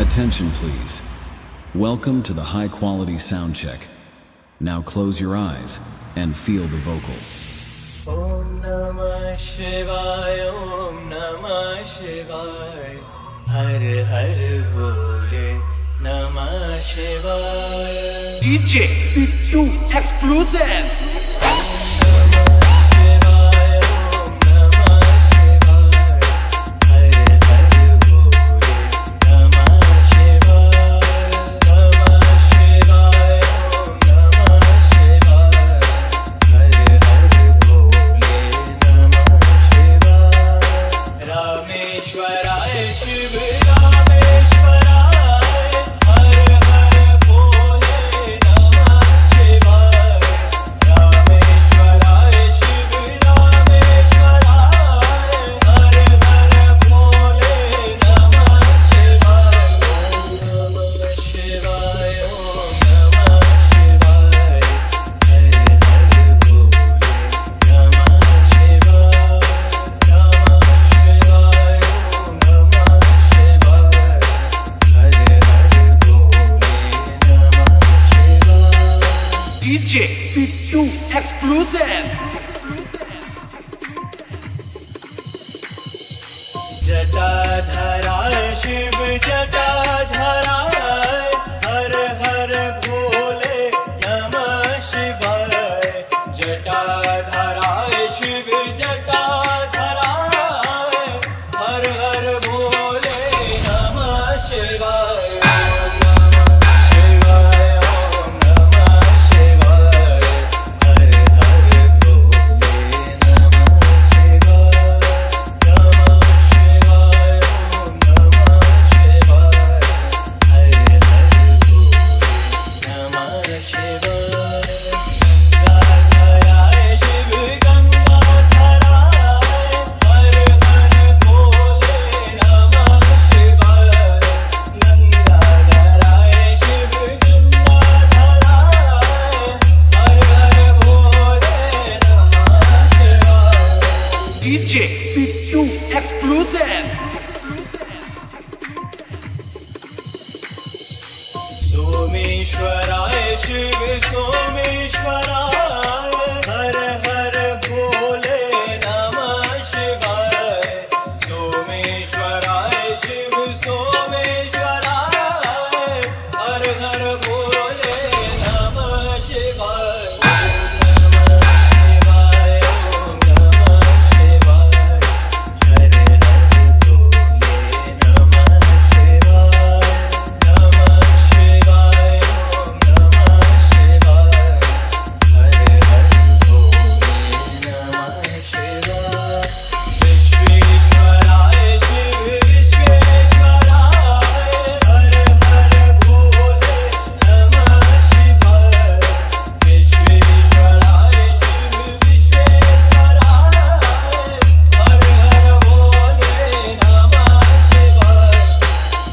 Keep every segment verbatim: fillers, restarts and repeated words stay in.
Attention please. Welcome to the high quality sound check. Now close your eyes and feel the vocal. Om Namah Shivay, Om Namah Shivay, Har Har Bole Namah Shivay. D J Pitu exclusive. D J Pitu exclusive. Jata dharay Shiv Jata dharay, Har Har Bole Namah Shivay. Jata dharay Shiv Jata dharay, Har Har Bole Namah Shivay. D J Pitu exclusive. Someshwaray Shiv Someshwaray, Har Har Bole Namah Shivay. Someshwaray Shiv Someshwaray, Har Har Bole Namah Shivay.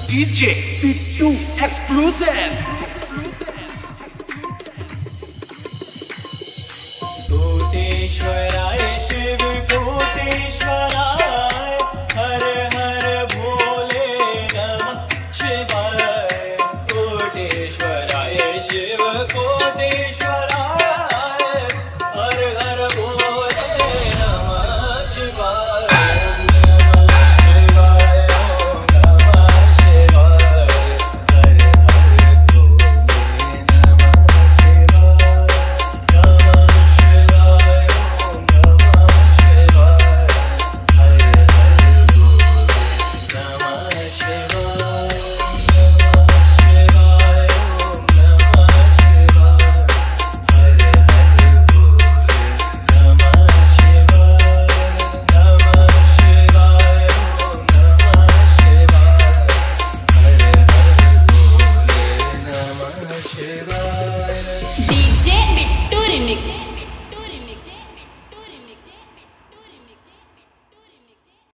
D J Pitu exclusive. Koteshwaray Shiv.